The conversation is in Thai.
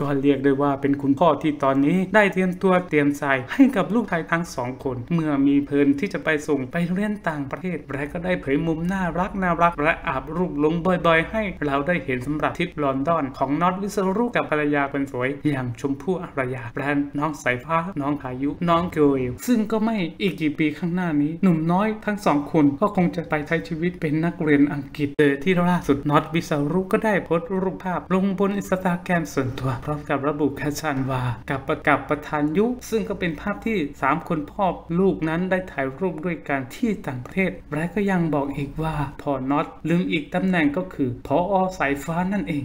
ก็เรียกได้ว่าเป็นคุณพ่อที่ตอนนี้ได้เตรียมตัวเตรียมใจให้กับลูกชายทั้งสองคนเมื่อมีเพลินที่จะไปส่งไปเรียนต่างประเทศและก็ได้เผยมุมน่ารักและอาบรูปลงบ่อยๆให้เราได้เห็นสำหรับทริปลอนดอนของน็อตวิศรุกับภรรยาคนสวยอย่างชมพู่อารยาและน้องสายฟ้าน้องพายุน้องเกลซึ่งก็ไม่อีกกี่ปีข้างหน้านี้หนุ่มน้อยทั้งสองคนก็คงจะไปใช้ชีวิตเป็นนักเรียนอังกฤษที่ล่าสุดน็อตวิศรุก็ได้โพสต์รูปภาพลงบนอินสตาแกรมส่วนตัวพร้อมกับระบุแคปชั่นว่ากับประธานยุซึ่งก็เป็นภาพที่3คนพ่อลูกนั้นได้ถ่ายรูปด้วยกันที่ต่างประเทศและก็ยังบอกอีกว่าพ่อน็อตลืมอีกตำแหน่งก็คือผอ.สายฟ้านั่นเอง